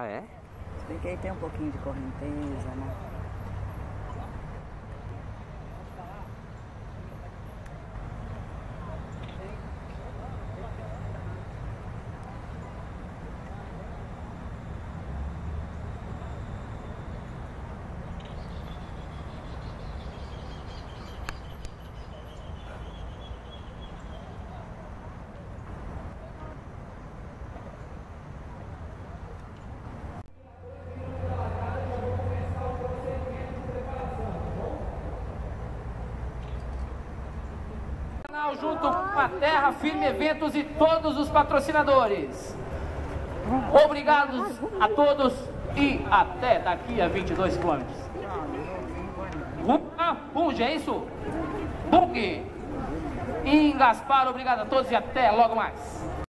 Ah, é? Expliquei, tem um pouquinho de correnteza, né? Junto com a Terra, Firme Eventos e todos os patrocinadores. Obrigados a todos e até daqui a 22 km. Punga, é isso? Punga. E em Gaspar, obrigado a todos e até logo mais.